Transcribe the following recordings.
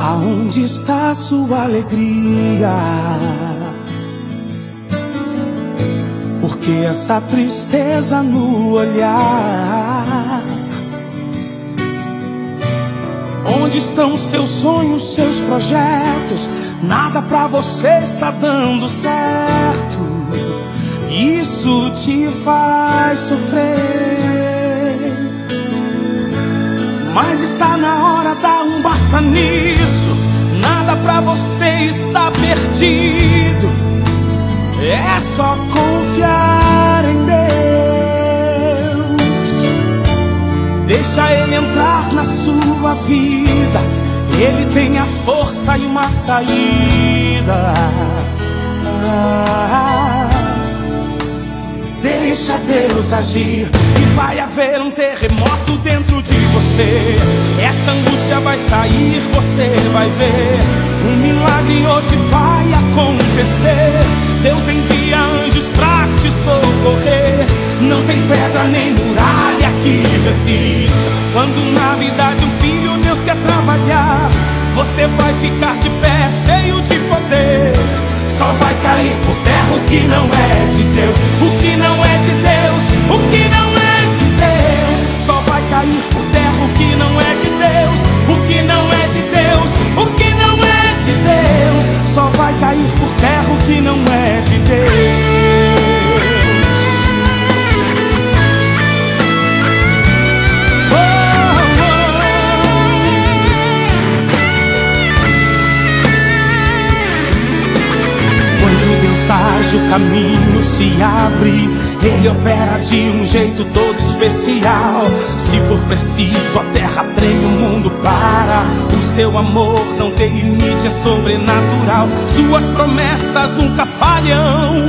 Aonde está sua alegria? Porque essa tristeza no olhar? Onde estão seus sonhos, seus projetos? Nada pra você está dando certo. Isso te faz sofrer. Mas está na hora de dar um basta nisso. Nada pra você está perdido. É só confiar em Deus. Deixa Ele entrar na sua vida. Ele tem a força e uma saída. Deixa Deus agir e vai haver um terremoto dentro de você. Essa angústia vai sair, você vai ver. Um milagre hoje vai acontecer. Deus envia anjos pra te socorrer. Não tem pedra nem muralha que resista. Quando na vida de um filho Deus quer trabalhar, você vai ficar de pé cheio de poder. Só vai cair por terra o que não é de Deus. O que não é de Deus, o que não é de Deus. Só vai cair por terra o que não é de Deus. O que não é de Deus, o que não é de Deus. Só vai cair por terra o que não é de Deus. O caminho se abre, Ele opera de um jeito todo especial. Se for preciso, a terra treme, o mundo para. O seu amor não tem limite, é sobrenatural. Suas promessas nunca falham.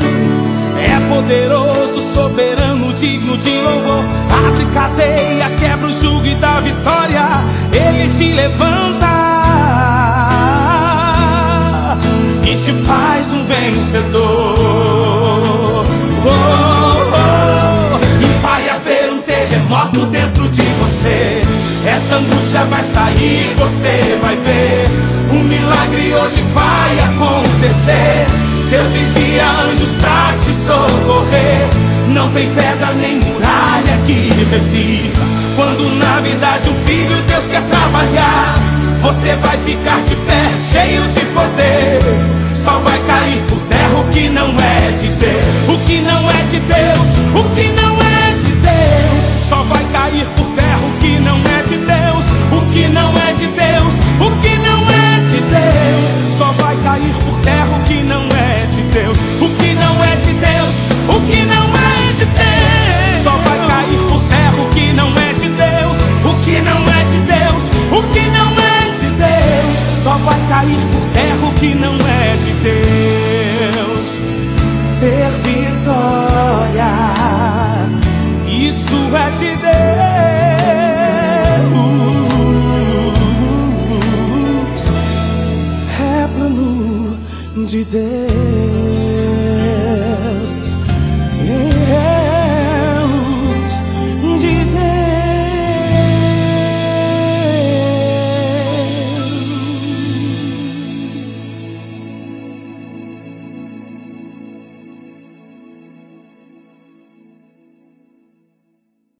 É poderoso, soberano, digno de louvor. Abre cadeia, quebra o jugo e dá vitória. Ele te levanta e te faz um vencedor. Terremoto dentro de você. Essa angústia vai sair, você vai ver. Um milagre hoje vai acontecer. Deus envia anjos pra te socorrer. Não tem pedra nem muralha que resista. Quando na vida de um filho Deus quer trabalhar, você vai ficar de pé cheio de poder. Só vai cair por terra o que não é de Deus. O que não é de Deus, o que não é de Deus. Só vai cair por terra o que não é de Deus, o que não é de Deus, o que não é de Deus. Só vai cair por terra o que não é de Deus, o que não é de Deus, o que não é de Deus. Só vai cair por terra o que não é de Deus, o que não é de Deus, o que não é de Deus. Só vai cair por terra o que não é de Deus. Ter vitória, isso é de Deus, é plano de Deus.